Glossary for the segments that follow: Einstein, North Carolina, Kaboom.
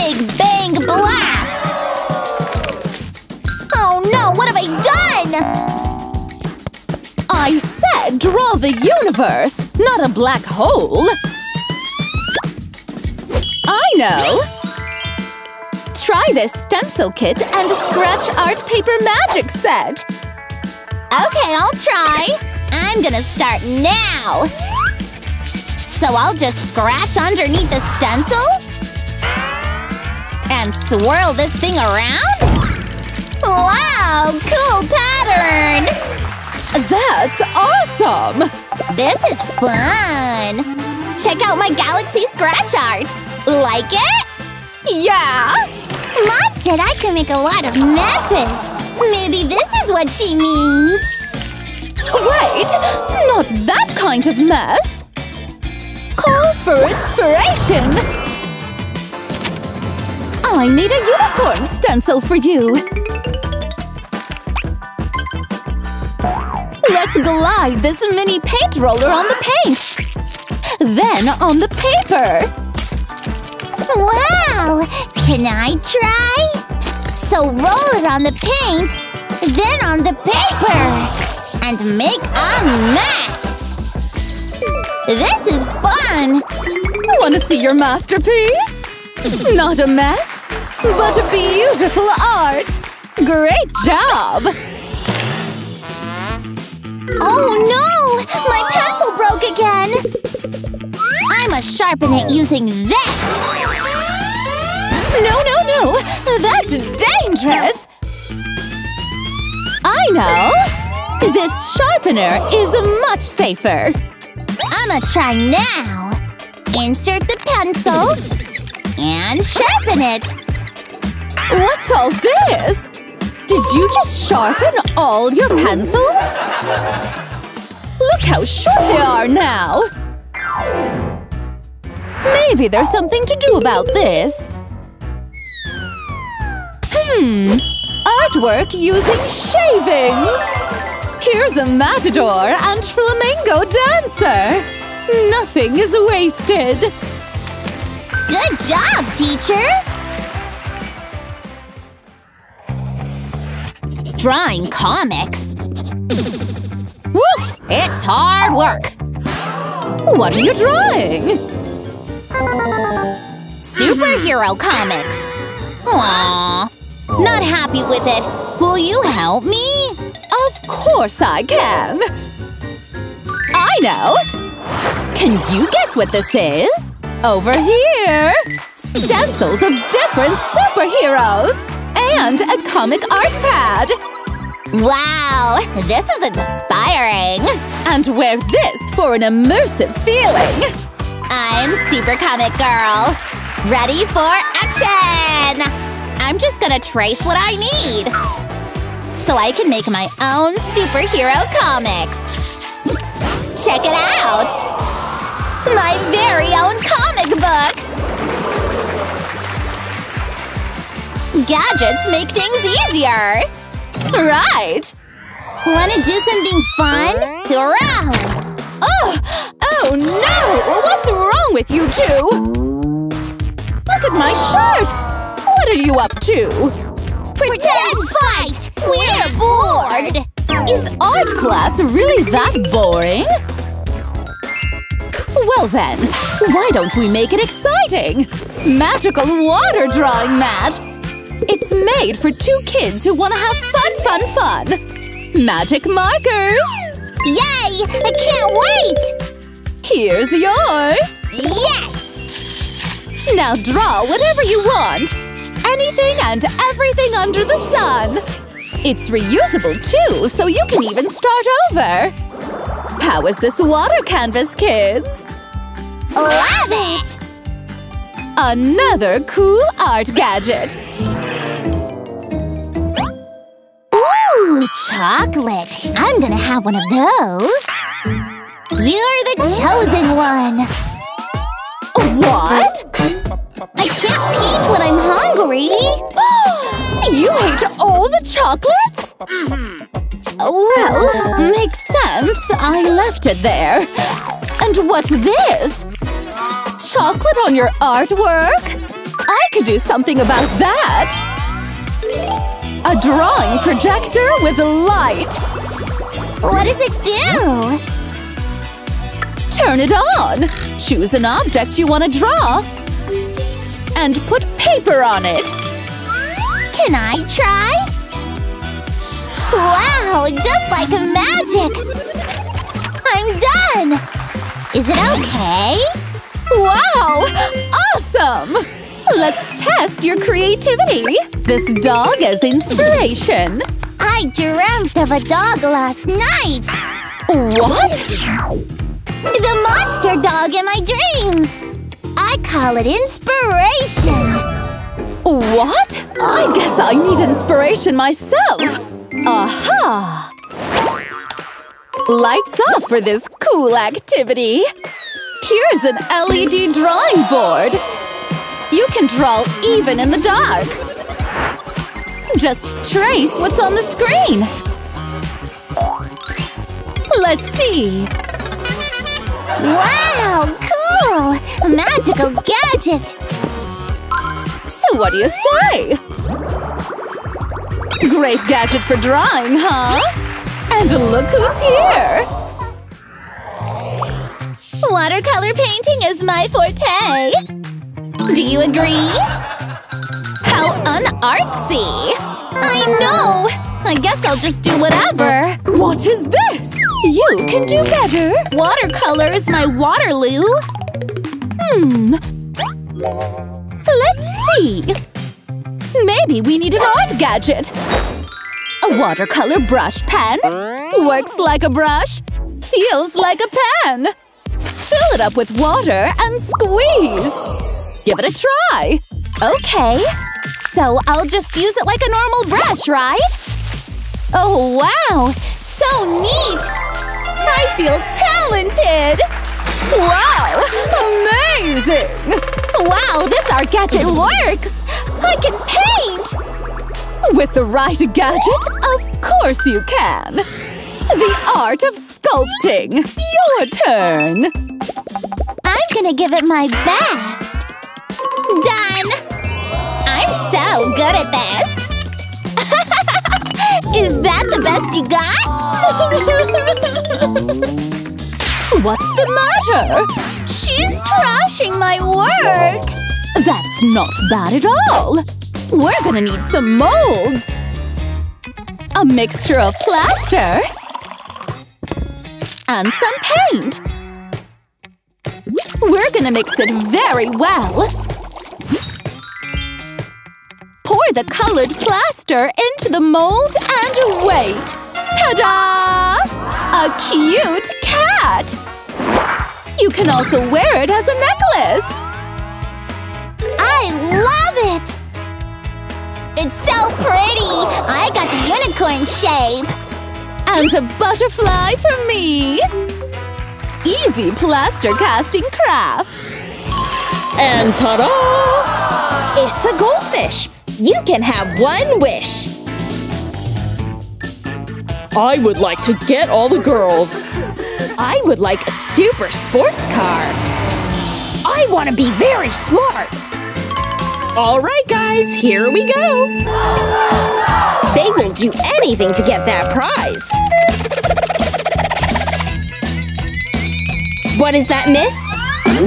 Big Bang Blast! Oh no, what have I done? I said draw the universe, not a black hole! I know! Try this stencil kit and scratch art paper magic set! Okay, I'll try! I'm gonna start now! So I'll just scratch underneath the stencil? And swirl this thing around? Wow! Cool pattern! That's awesome! This is fun! Check out my galaxy scratch art! Like it? Yeah! Mom said I could make a lot of messes! Maybe this is what she means! Wait! Not that kind of mess! Calls for inspiration! I need a unicorn stencil for you! Let's glide this mini paint roller on the paint! Then on the paper! Wow! Can I try? So roll it on the paint, then on the paper! And make a mess! This is fun! Want to see your masterpiece? Not a mess, but a beautiful art! Great job! Oh no! My pencil broke again! I'ma sharpen it using this! No, no, no! That's dangerous! I know! This sharpener is much safer! I'ma try now! Insert the pencil… and sharpen it! What's all this? Did you just sharpen all your pencils? Look how short they are now! Maybe there's something to do about this. Artwork using shavings! Here's a matador and flamingo dancer! Nothing is wasted! Good job, teacher! Drawing comics? Woof! It's hard work! What are you drawing? Superhero comics! Aww! Not happy with it! Will you help me? Of course I can! I know! Can you guess what this is? Over here! Stencils of different superheroes! And a comic art pad! Wow! This is inspiring! And wear this for an immersive feeling! I'm Super Comic Girl! Ready for action! I'm just gonna trace what I need! So I can make my own superhero comics! Check it out! My very own comic book! Gadgets make things easier! Right! Wanna do something fun? Hurrah! Oh! Oh no! What's wrong with you two? Look at my shirt! What are you up to? Pretend fight! We're bored! Is art class really that boring? Well then, why don't we make it exciting? Magical water drawing mat! It's made for two kids who want to have fun, fun, fun! Magic markers! Yay! I can't wait! Here's yours! Yes! Now draw whatever you want! Anything and everything under the sun! It's reusable too, so you can even start over! How is this water canvas, kids? Love it! Another cool art gadget! Ooh, chocolate! I'm gonna have one of those! You're the chosen one! What? I can't paint when I'm hungry! You hate all the chocolates? Well, makes sense. I left it there. And what's this? Chocolate on your artwork? I could do something about that! A drawing projector with light! What does it do? Turn it on! Choose an object you want to draw! And put paper on it! Can I try? Wow! Just like magic! I'm done! Is it okay? Wow! Awesome! Let's test your creativity! This dog is inspiration! I dreamt of a dog last night! What? The monster dog in my dreams! I call it inspiration! What? I guess I need inspiration myself! Aha! Lights off for this cool activity! Here's an LED drawing board! You can draw even in the dark! Just trace what's on the screen! Let's see… Wow! Cool! A magical gadget! So what do you say? Great gadget for drawing, huh? And look who's here! Watercolor painting is my forte! Do you agree? How unartsy! I know! I guess I'll just do whatever! What is this? You can do better! Watercolor is my Waterloo! Let's see… Maybe we need an art gadget! A watercolor brush pen? Works like a brush? Feels like a pen! Fill it up with water and squeeze! Give it a try! Okay, so I'll just use it like a normal brush, right? Oh wow! So neat! I feel talented! Wow! Amazing! Wow, this art gadget works! I can paint! With the right gadget, of course you can! The art of sculpting! Your turn! I'm gonna give it my best! Done! I'm so good at this! Is that the best you got? What's the matter? She's trashing my work! That's not bad at all! We're gonna need some molds! A mixture of plaster… and some paint! We're gonna mix it very well! Pour the colored plaster into the mold and wait! Ta-da! A cute cat! You can also wear it as a necklace! I love it! It's so pretty! I got the unicorn shape! And a butterfly for me! Easy plaster casting crafts! And ta-da! It's a goldfish! You can have one wish! I would like to get all the girls! I would like a super sports car! I want to be very smart! Alright guys, here we go! They will do anything to get that prize! What is that, miss?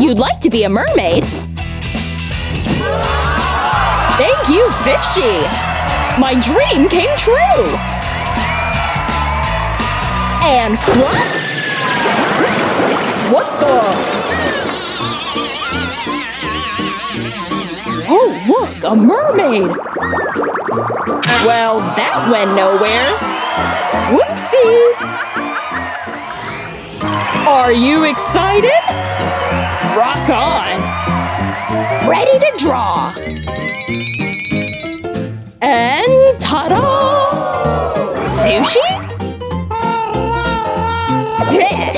You'd like to be a mermaid? Thank you, fishy! My dream came true! And flop! What the… Oh, look! A mermaid! Well, that went nowhere! Whoopsie! Are you excited? Rock on! Ready to draw! And ta-da! Sushi? Blech.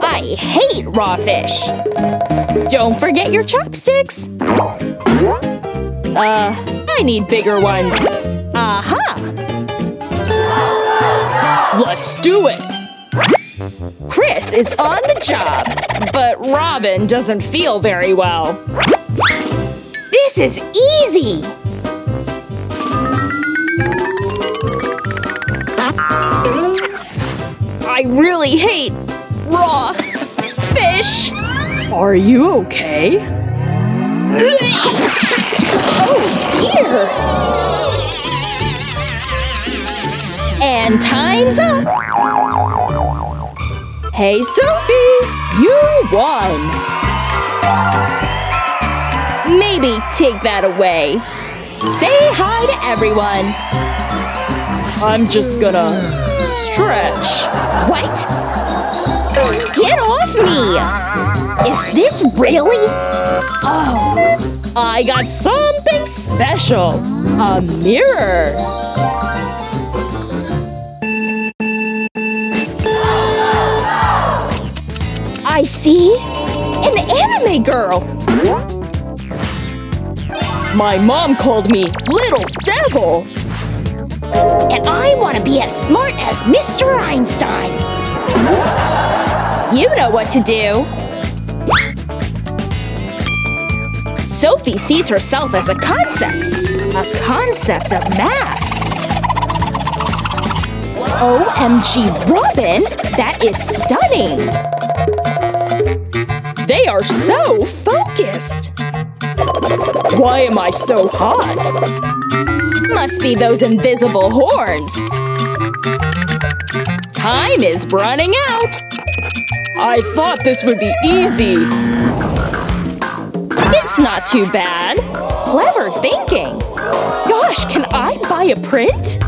I hate raw fish! Don't forget your chopsticks! I need bigger ones. Aha! Let's do it! Chris is on the job, but Robin doesn't feel very well. This is easy! I really hate raw fish! Are you okay? Oh dear! And time's up! Hey Sophie, you won! Maybe take that away. Say hi to everyone. I'm just gonna stretch. What? Get off me! Is this really? Oh, I got something special. A mirror. I see an anime girl. My mom called me Little Devil. And I want to be as smart as Mr. Einstein. You know what to do. Sophie sees herself as a concept of math. OMG, Robin, that is stunning. They are so focused. Why am I so hot? Must be those invisible horns. Time is running out. I thought this would be easy. It's not too bad. Clever thinking. Gosh, can I buy a print?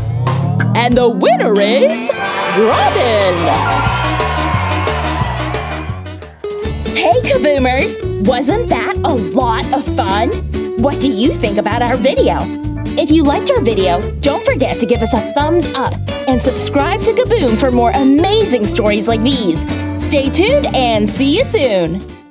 And the winner is Robin! Hey Kaboomers! Wasn't that a lot of fun? What do you think about our video? If you liked our video, don't forget to give us a thumbs up and subscribe to Kaboom for more amazing stories like these. Stay tuned and see you soon!